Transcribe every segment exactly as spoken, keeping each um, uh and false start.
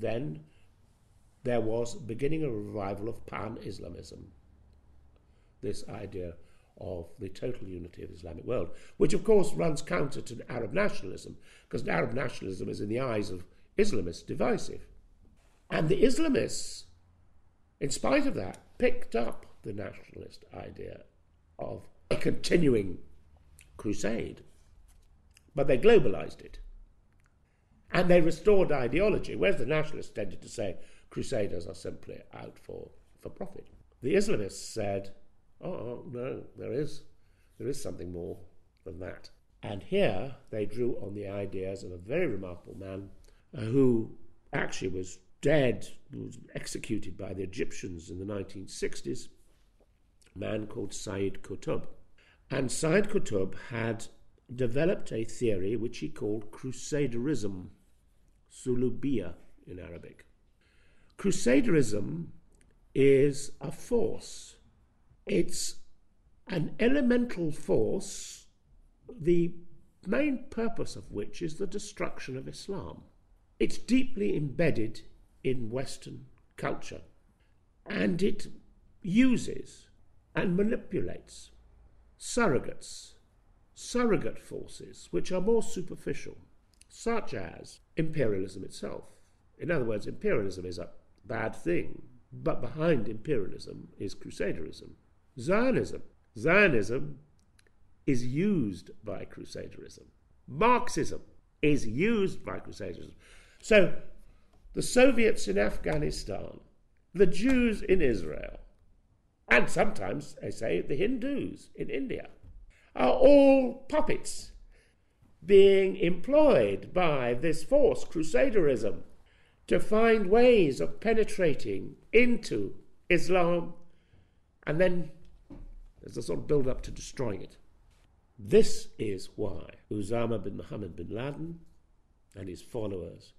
then there was beginning a revival of Pan Islamism, this idea of the total unity of the Islamic world, which of course runs counter to Arab nationalism, because Arab nationalism is, in the eyes of Islamists, divisive. And the Islamists, in spite of that, picked up the nationalist idea of a continuing crusade, but they globalized it. And they restored ideology, whereas the nationalists tended to say crusaders are simply out for, for profit. The Islamists said, oh, no, there is, there is something more than that. And here they drew on the ideas of a very remarkable man who actually was dead, was executed by the Egyptians in the nineteen sixties, a man called Sayed Qutb. And Sayed Qutb had developed a theory which he called Crusaderism, Sulubiya in Arabic. Crusaderism is a force. It's an elemental force, the main purpose of which is the destruction of Islam. It's deeply embedded in Western culture, and it uses and manipulates surrogates, surrogate forces which are more superficial, such as imperialism itself. In other words, imperialism is a bad thing, but behind imperialism is crusaderism. Zionism. Zionism is used by crusaderism. Marxism is used by crusaderism. So the Soviets in Afghanistan, the Jews in Israel, and sometimes, I say, the Hindus in India, are all puppets being employed by this force, crusaderism, to find ways of penetrating into Islam, and then there's a sort of build-up to destroying it. This is why Osama bin Mohammed bin Laden and his followers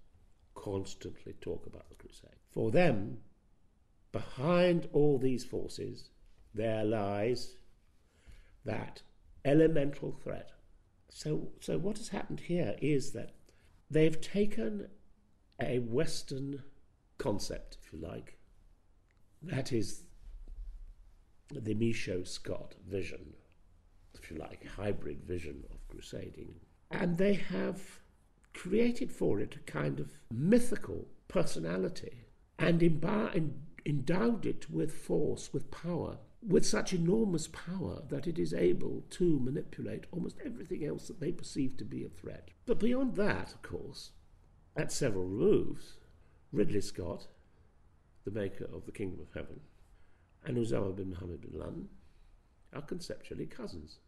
constantly talk about the crusade. For them, behind all these forces, there lies that elemental threat. So, so what has happened here is that they've taken a Western concept, if you like, that is the Michaud-Scott vision, if you like, hybrid vision of crusading, and they have created for it a kind of mythical personality and endowed it with force, with power, with such enormous power that it is able to manipulate almost everything else that they perceive to be a threat. But beyond that, of course, at several moves, Ridley Scott, the maker of The Kingdom of Heaven, and Osama bin Mohammed bin Laden are conceptually cousins.